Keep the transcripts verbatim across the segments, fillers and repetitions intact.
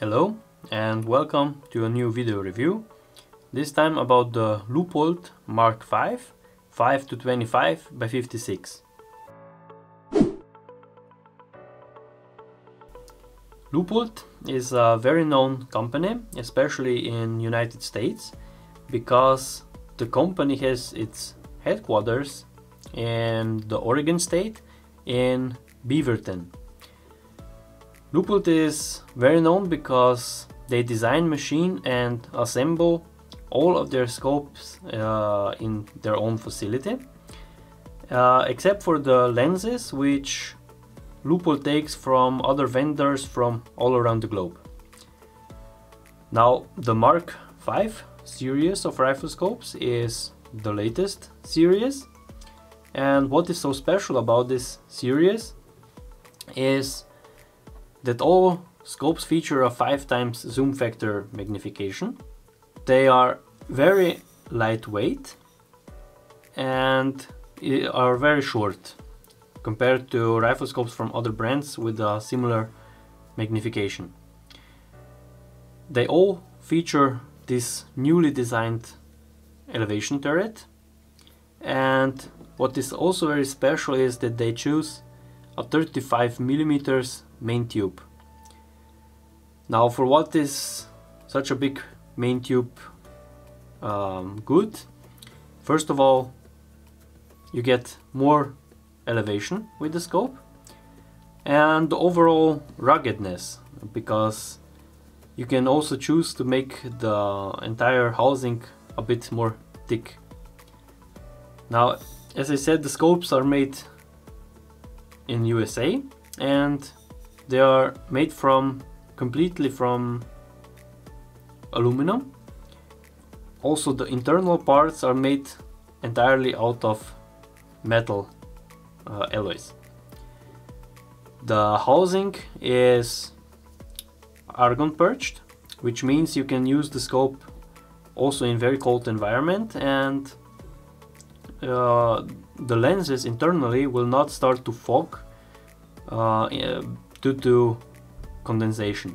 Hello and welcome to a new video review, this time about the Leupold Mark five five to twenty-five by fifty-six. Leupold is a very known company, especially in United States, because the company has its headquarters in the Oregon state in Beaverton. Leupold is very known because they design, machine and assemble all of their scopes uh, in their own facility, uh, except for the lenses, which Leupold takes from other vendors from all around the globe. Now, the Mark five series of rifle scopes is the latest series, and what is so special about this series is that all scopes feature a five times zoom factor magnification. They are very lightweight and are very short compared to rifle scopes from other brands with a similar magnification. They all feature this newly designed elevation turret, and what is also very special is that they choose a thirty-five millimeter main tube. Now, for what is such a big main tube um, good? First of all, you get more elevation with the scope and the overall ruggedness, because you can also choose to make the entire housing a bit more thick. Now, as I said, the scopes are made in U S A and they are made from completely from aluminum. Also, the internal parts are made entirely out of metal uh, alloys. The housing is argon perched, which means you can use the scope also in very cold environment, and uh, the lenses internally will not start to fog uh, due to condensation.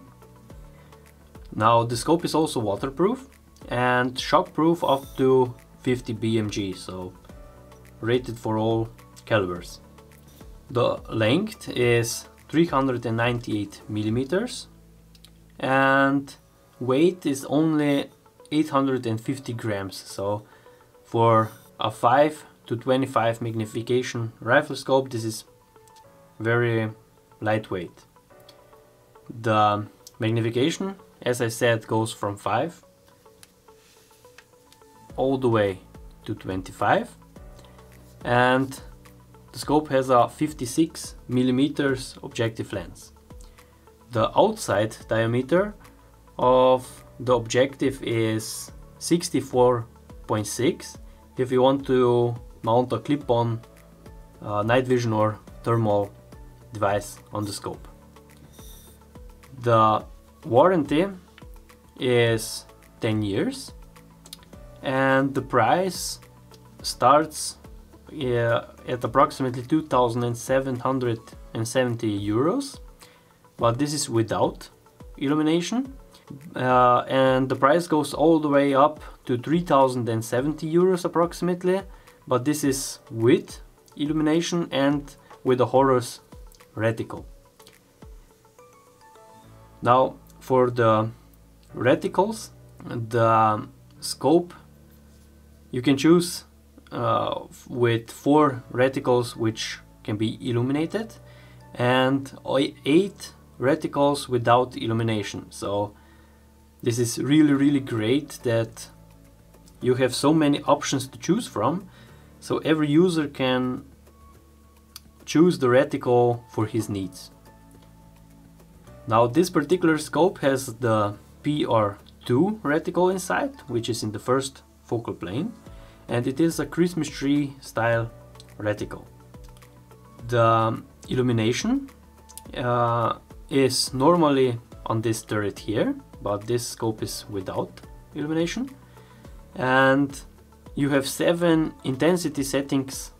Now, the scope is also waterproof and shockproof up to fifty B M G, so rated for all calibers. The length is three hundred ninety-eight millimeters and weight is only eight hundred fifty grams, so for a five to twenty-five magnification rifle scope this is very lightweight. The magnification, as I said, goes from five all the way to twenty-five, and the scope has a fifty-six millimeters objective lens. The outside diameter of the objective is sixty-four point six if you want to mount a clip-on uh, night vision or thermal device on the scope. The warranty is ten years and the price starts uh, at approximately two thousand seven hundred seventy euros, but this is without illumination, uh, and the price goes all the way up to three thousand seventy euros approximately, but this is with illumination and with a Horus reticle. Now, for the reticles, the scope you can choose uh, with four reticles which can be illuminated and eight reticles without illumination. So this is really really great that you have so many options to choose from, so every user can choose the reticle for his needs. Now, this particular scope has the P R two reticle inside, which is in the first focal plane, and it is a Christmas tree style reticle. The illumination uh, is normally on this turret here, but this scope is without illumination, and you have seven intensity settings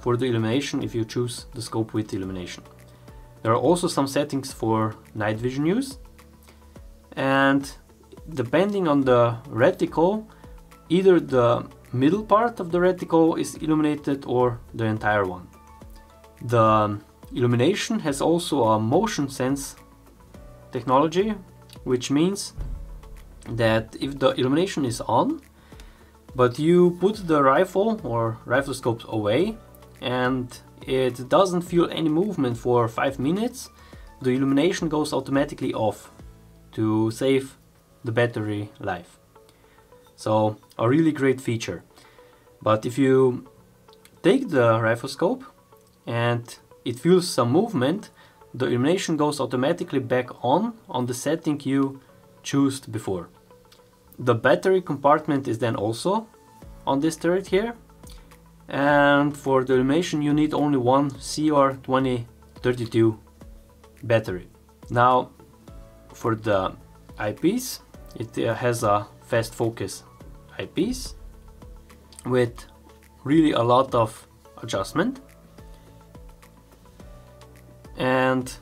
for the illumination if you choose the scope with illumination. There are also some settings for night vision use, and depending on the reticle, either the middle part of the reticle is illuminated or the entire one. The illumination has also a motion sense technology, which means that if the illumination is on, but you put the rifle or rifle scope away and it doesn't feel any movement for five minutes, the illumination goes automatically off to save the battery life. So a really great feature. But if you take the rifle scope and it feels some movement, the illumination goes automatically back on on the setting you chose before. The battery compartment is then also on this turret here, and for the illumination you need only one C R twenty thirty-two battery. Now for the eyepiece, it has a fast focus eyepiece with really a lot of adjustment, and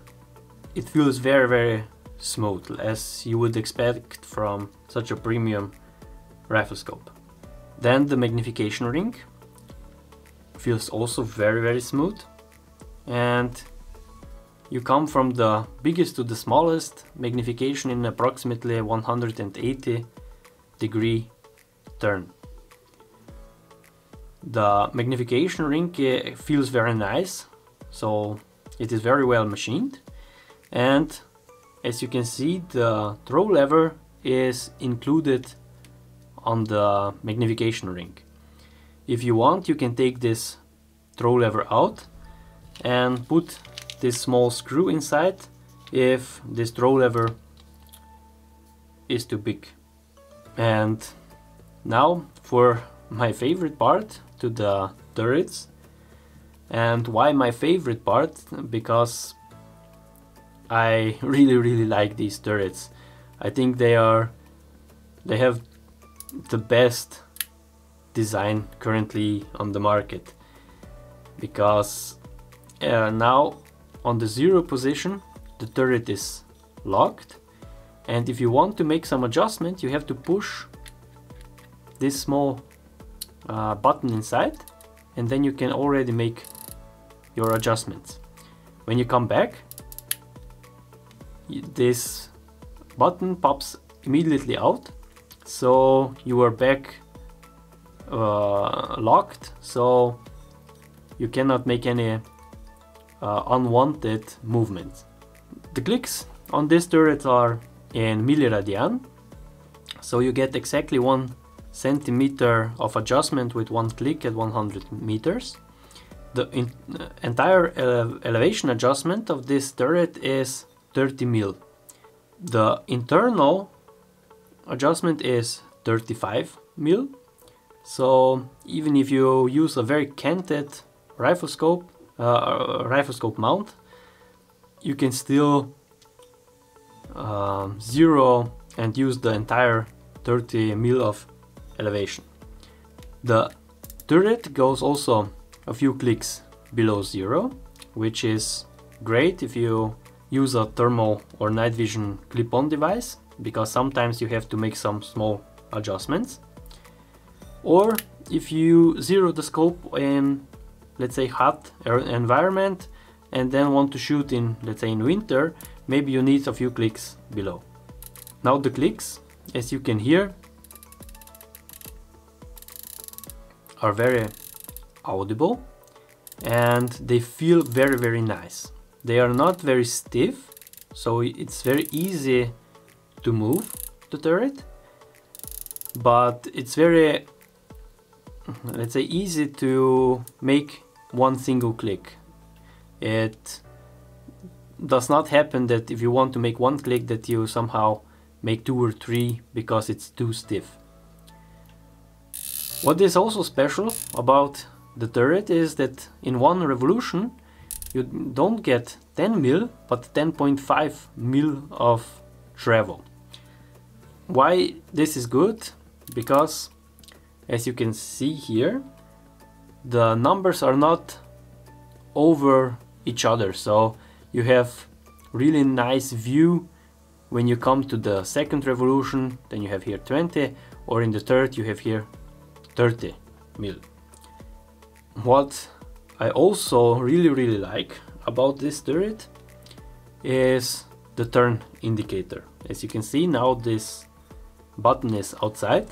it feels very very smooth, as you would expect from such a premium rifle scope. Then the magnification ring feels also very very smooth, and you come from the biggest to the smallest magnification in approximately one hundred eighty degree turn. The magnification ring feels very nice, so it is very well machined, and as you can see, the throw lever is included on the magnification ring. If you want, you can take this throw lever out and put this small screw inside if this throw lever is too big. And now for my favorite part, to the turrets. And why my favorite part? Because I really really like these turrets. I think they are they have the best design currently on the market, because uh, now on the zero position the turret is locked, and if you want to make some adjustment you have to push this small uh, button inside, and then you can already make your adjustments. When you come back, this button pops immediately out, so you are back uh, locked, so you cannot make any uh, unwanted movements. The clicks on this turret are in milliradian, so you get exactly one centimeter of adjustment with one click at one hundred meters. The in, uh, entire ele elevation adjustment of this turret is thirty mil. The internal adjustment is thirty-five mil. So even if you use a very canted rifle scope, uh, rifle scope mount, you can still uh, zero and use the entire thirty mil of elevation. The turret goes also a few clicks below zero, which is great if you use a thermal or night vision clip-on device, because sometimes you have to make some small adjustments. Or if you zero the scope in, let's say, hot environment and then want to shoot in, let's say, in winter, maybe you need a few clicks below. Now the clicks, as you can hear, are very audible and they feel very very nice. They are not very stiff, so it's very easy to move the turret, but it's very, let's say, easy to make one single click. It does not happen that if you want to make one click that you somehow make two or three because it's too stiff. What is also special about the turret is that in one revolution you don't get ten mil, but ten point five mil of travel. Why this is good? Because, as you can see here, the numbers are not over each other, so you have really nice view When you come to the second revolution, then you have here twenty, or in the third you have here thirty mil. What I also really really like about this turret is the turn indicator. As you can see now, this button is outside,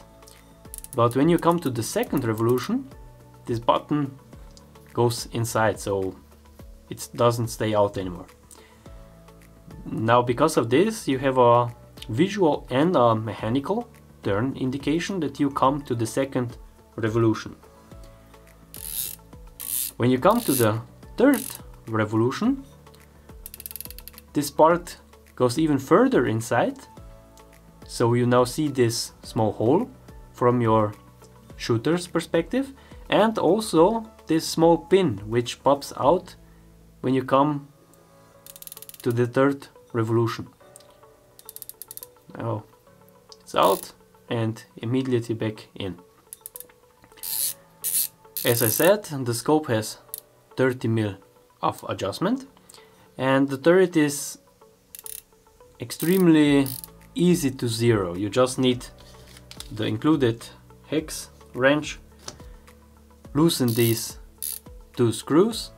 but when you come to the second revolution, this button goes inside, so it doesn't stay out anymore. Now, because of this, you have a visual and a mechanical turn indication that you come to the second revolution. When you come to the third revolution, this part goes even further inside, so you now see this small hole from your shooter's perspective, and also this small pin which pops out when you come to the third revolution. Now it's out and immediately back in. As I said, the scope has thirty mil of adjustment, and the turret is extremely easy to zero. You just need the included hex wrench, loosen these two screws,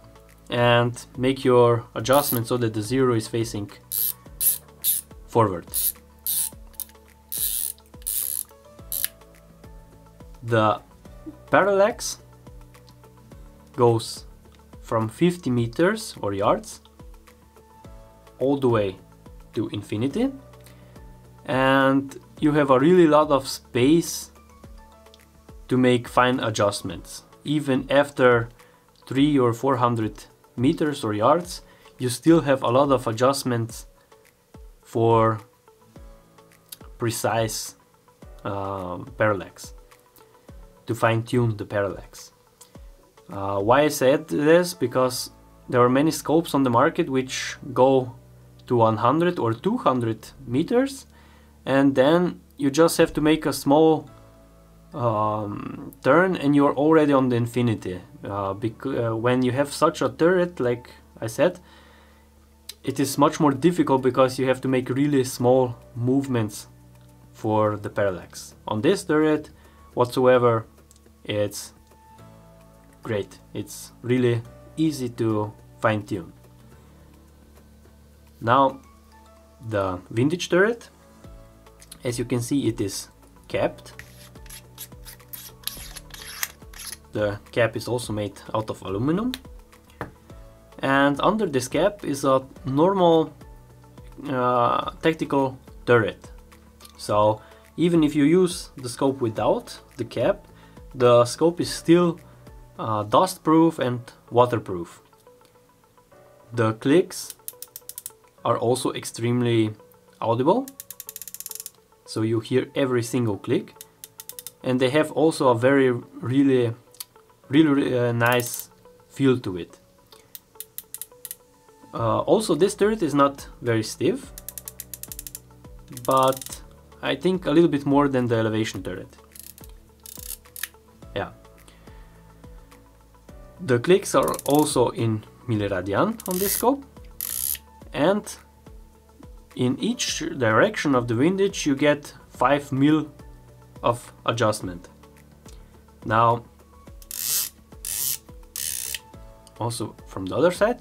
and make your adjustment so that the zero is facing forward. The parallax goes from fifty meters or yards all the way to infinity, and you have a really lot of space to make fine adjustments. Even after three or four hundred meters or yards, you still have a lot of adjustments for precise uh, parallax, to fine-tune the parallax. Uh, why I said this? Because there are many scopes on the market which go to one hundred or two hundred meters, and then you just have to make a small um, turn and you're already on the infinity. Uh, uh, when you have such a turret, like I said, it is much more difficult because you have to make really small movements for the parallax. On this turret whatsoever, it's great. It's really easy to fine-tune. Now the vintage turret, as you can see, it is capped. The cap is also made out of aluminum, and under this cap is a normal uh, tactical turret. So even if you use the scope without the cap, the scope is still Uh, dustproof and waterproof. The clicks are also extremely audible, so you hear every single click, and they have also a very really really, really uh, nice feel to it. Uh, also, this turret is not very stiff, but I think a little bit more than the elevation turret. Yeah. The clicks are also in milliradian on this scope, and in each direction of the windage you get five mil of adjustment. Now, also from the other side.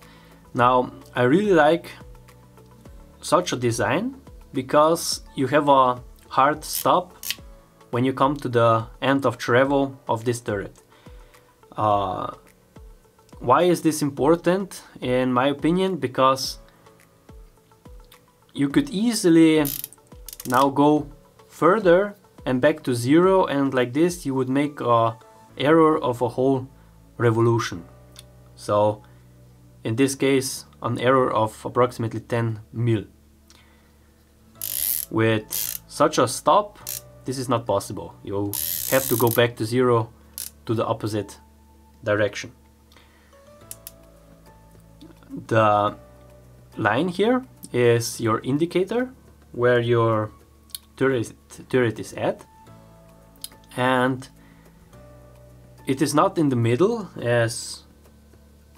Now, I really like such a design because you have a hard stop when you come to the end of travel of this turret. Uh, Why is this important, in my opinion? Because you could easily now go further and back to zero, and like this you would make an error of a whole revolution. So in this case, an error of approximately ten mil. With such a stop, this is not possible. You have to go back to zero to the opposite direction. The line here is your indicator where your turret, turret is at, and it is not in the middle as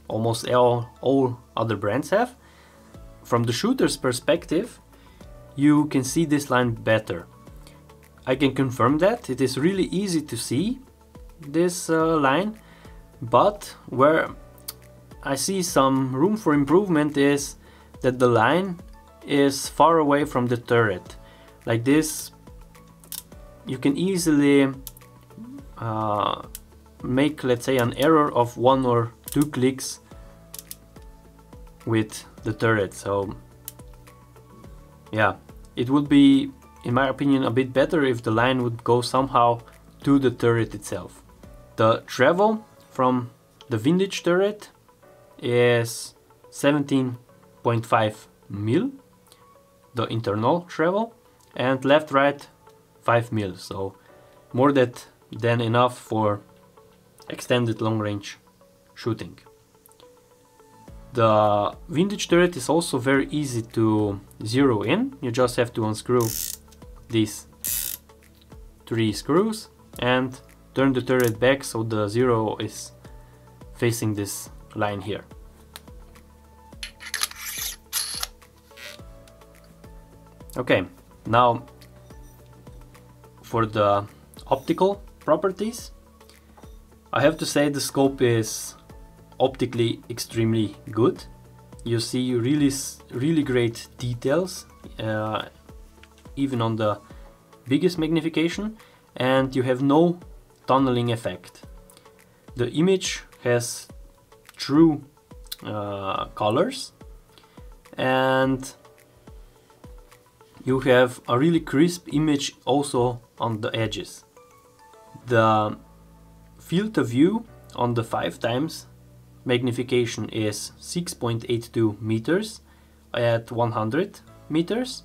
almost all, all other brands have. From the shooter's perspective, you can see this line better. I can confirm that it is really easy to see this uh, line, but where I see some room for improvement is that the line is far away from the turret. Like this, you can easily uh, make, let's say, an error of one or two clicks with the turret. So yeah, it would be, in my opinion, a bit better if the line would go somehow to the turret itself. The travel from the windage turret is seventeen point five mil, the internal travel, and left right five mil, so more that than enough for extended long range shooting. The windage turret is also very easy to zero in. You just have to unscrew these three screws and turn the turret back so the zero is facing this line here. Okay, now for the optical properties, I have to say the scope is optically extremely good. You see really, really great details, uh, even on the biggest magnification, and you have no tunneling effect. The image has true uh, colors, and you have a really crisp image also on the edges. The field of view on the five times magnification is six point eight two meters at one hundred meters,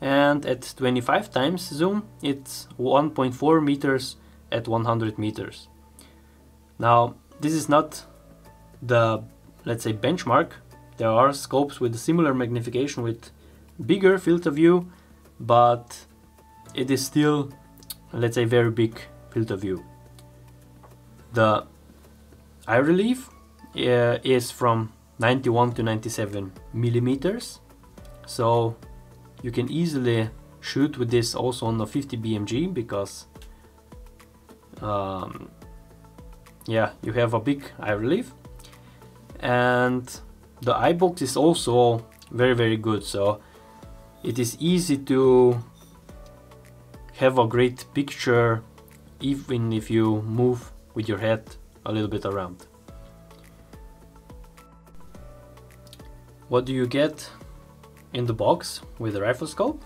and at twenty-five times zoom it's one point four meters at one hundred meters. Now this is not the, let's say, benchmark. There are scopes with similar magnification with bigger field of view, but it is still, let's say, very big field of view. The eye relief uh, is from ninety-one to ninety-seven millimeters, so you can easily shoot with this also on the fifty B M G, because um, yeah, you have a big eye relief, and the eye box is also very very good, so it is easy to have a great picture even if you move with your head a little bit around. What do you get in the box with the rifle scope?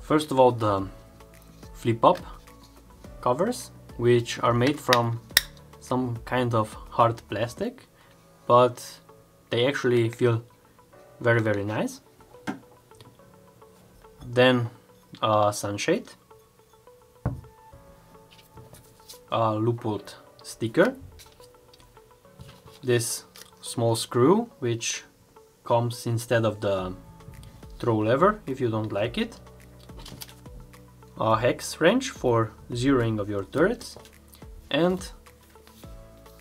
First of all, the flip-up covers, which are made from some kind of hard plastic, but they actually feel very very nice. Then a sunshade, a Leupold sticker, this small screw which comes instead of the throw lever if you don't like it, a hex wrench for zeroing of your turrets, and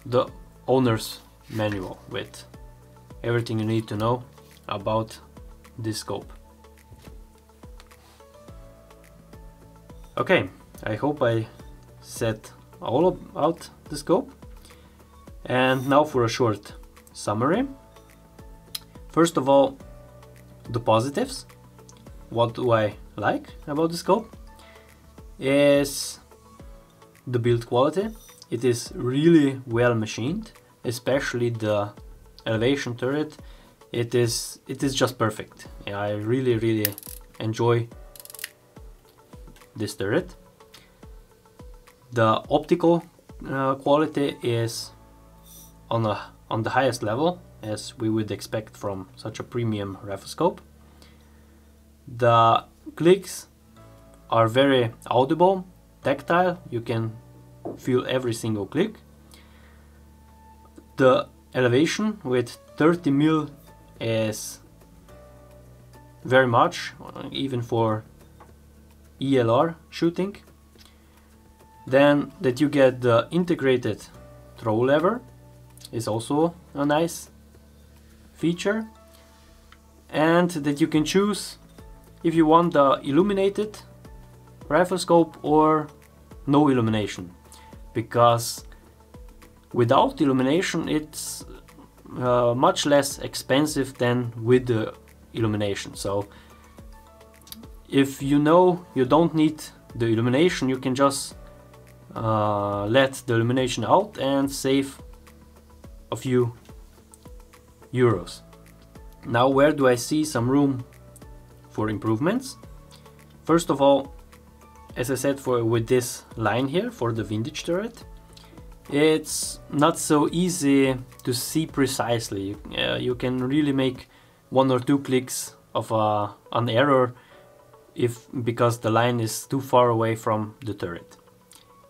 the owner's manual with everything you need to know about this scope. Okay, I hope I set all out the scope. And now for a short summary. First of all, the positives. What do I like about the scope? Is the build quality. It is really well machined, especially the elevation turret. It is it is just perfect. I really really enjoy this turret. The optical uh, quality is on a on the highest level, as we would expect from such a premium rifle scope. The clicks are very audible, tactile. You can feel every single click. The elevation with thirty mil is very much, even for E L R shooting. Then that you get the integrated throw lever is also a nice feature, and that you can choose if you want the illuminated rifle scope or no illumination, because without illumination it's uh, much less expensive than with the illumination. So if you know you don't need the illumination, you can just uh, let the illumination out and save a few euros. Now, where do I see some room for improvements? First of all, as I said, for with this line here for the vintage turret, it's not so easy to see precisely. Uh, you can really make one or two clicks of uh, an error if because the line is too far away from the turret.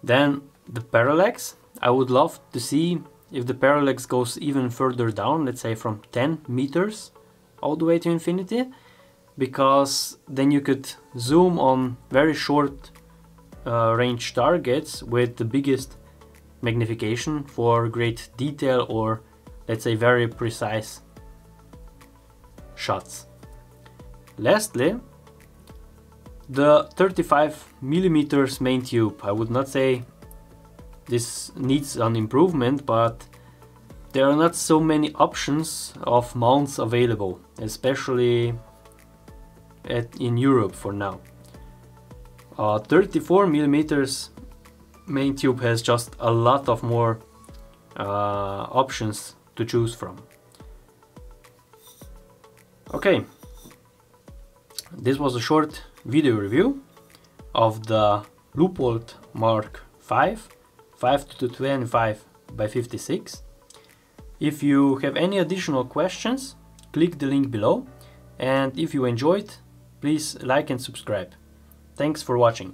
Then the parallax. I would love to see if the parallax goes even further down, let's say from ten meters all the way to infinity, because then you could zoom on very short uh, range targets with the biggest magnification for great detail, or let's say very precise shots. Lastly, the thirty-five millimeter main tube. I would not say this needs an improvement, but there are not so many options of mounts available, especially at, in Europe for now. Uh, thirty-four millimeter main tube has just a lot of more uh, options to choose from. Okay, this was a short video review of the Leupold Mark five five to twenty-five by fifty-six. If you have any additional questions, click the link below, and if you enjoyed, please like and subscribe. Thanks for watching.